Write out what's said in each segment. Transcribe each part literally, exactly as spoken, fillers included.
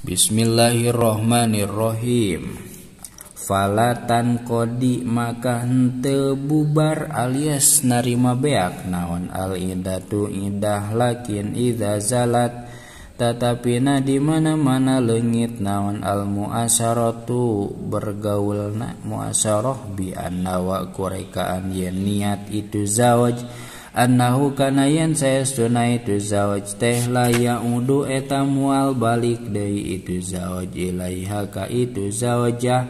Bismillahirrohmanirrohim. Fala tanqodi, maka henteu bubar alias narima beak naon al idatu idah lakin idza zalat, tatapina di mana-mana leungit naon al muasharatu bergaulna muasyarah bi anna wa kurekaan yen niat itu zawaj annahu kana yen saestuna itu zawaj teh laya udu eta mual balik deui itu zawaj ilaiha ka itu zawajah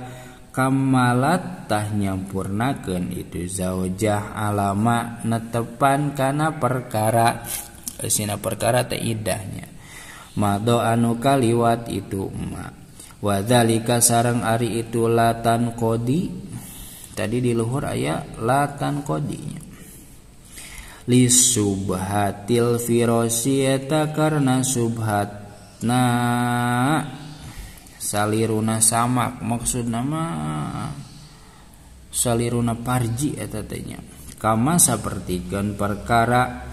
kamalat tah nyampurnakeun itu zawajah alama netepan kana perkara sina perkara teh idahnya mado anu kaliwat itu ma wa dzalika sareng ari itu la tanqodi tadi di luhur aya la tanqodinya lis subhatil firosi eta karna subhatna saliruna samak maksud nama saliruna parji eta teh nya kama sapertikeun perkara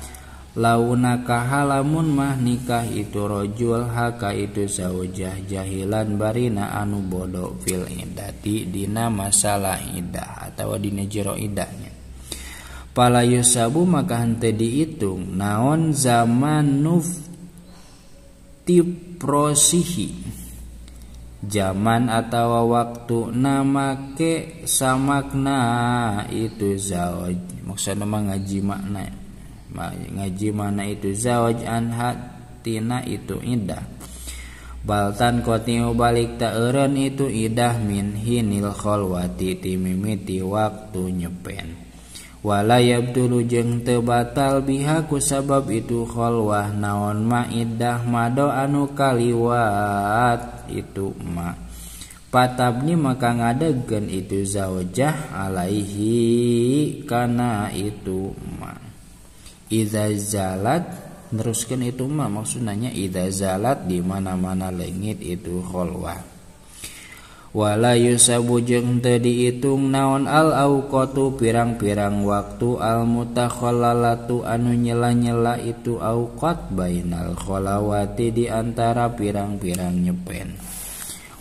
launa kahalamun mah nikah itu rojul haka itu zaujah jahilan barina anu bodoh fil idati dina masalah idah atawa dina jero idahnya pala yusabu maka henteu diitung naon zaman nuftiprosihi zaman atawa waktu nama ke samakna itu zauj maksudna mah ngaji makna ngaji mana itu zawaj anha tina itu idah baltan kotiu balik taeureun itu idah min hinil kholwati timimiti waktu nyepen wala yabdulu jeung teu batal biha ku sabab itu kholwah naon ma idah mado anu kaliwat itu ma patabni maka ngadegkeun itu zawajah alaihi kana itu ma idza zalat neruskeun itu mah maksudnya idza zalat di mana-mana leungit itu kholwah wala yusabu jeung teu diitung naon al auqatu pirang-pirang waktu al mutakhallalatu anu nyela-nyela itu auqat bainal kholawati di antara pirang-pirang nyepen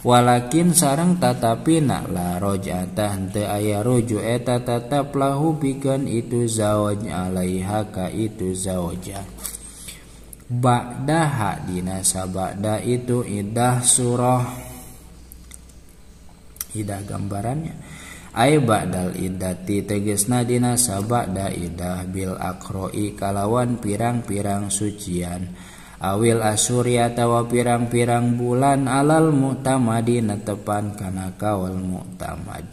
walakin sareng tatapina la roj'ata henteu aya ruju eta tatap lahu pikeun itu zawaj alaiha ka itu zawajah ba'daha dina sabada itu idah surah idah gambarannya ai ba'dal idati tegesna dina sabada idah bil akroi kalawan pirang-pirang sucian awil asuri atawa pirang-pirang bulan alal mu'tamadi netepan kana kaul mu'tamad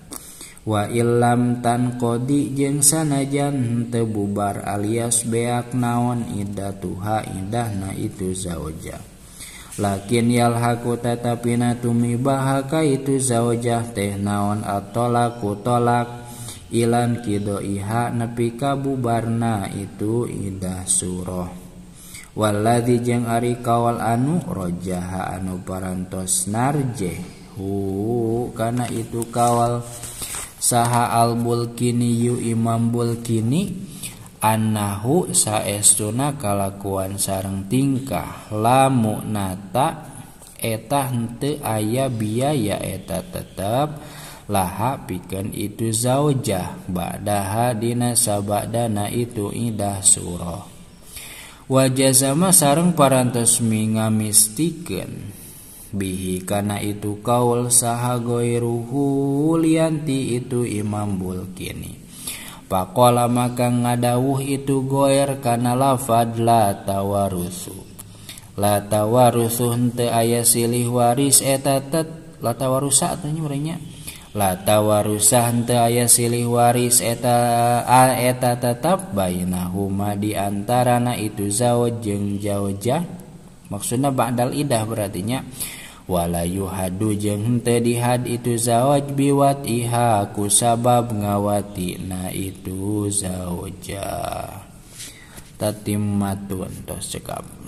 wa illam tanqodi jeung sanajan henteu bubar alias beak naon idatuha idahna itu zaujah lakin yalhaku tatapina tumibaha ka itu zaujah teh naon atolaku tolak ilan kidoiha nepi ka bubarna itu idah surah walladzi jeung ari kaul anu rojaha anu parantos narjeh hu kana itu kaul saha al-Bulkiniyu Imam Bulkini annahu saestuna kalakuan sareng tingkah la mu'nata eta henteu aya biaya eta tetep laha pikeun itu zaujah ba'daha dina sabadana itu idah surah wa jazama sareng parantos mingamistikkeun bihi kana itu kaul saha goiruhu lianti itu Imam Bulkini pakola maka ngadawuh itu goer kana lafad la tawarusu la tawarusu henteu aya silih waris eta tet la tawarusa tanya urangnya la tawarusa henteu aya silih waris eta a, eta tetap bainahuma di antarana itu zawaj jeung zaujah maksudna ba'dal idah berarti nya wala yuhadu jeung henteu dihad itu zawaj biwat iha ku sabab ngawatina itu zaujah tatimmatun tos cekap.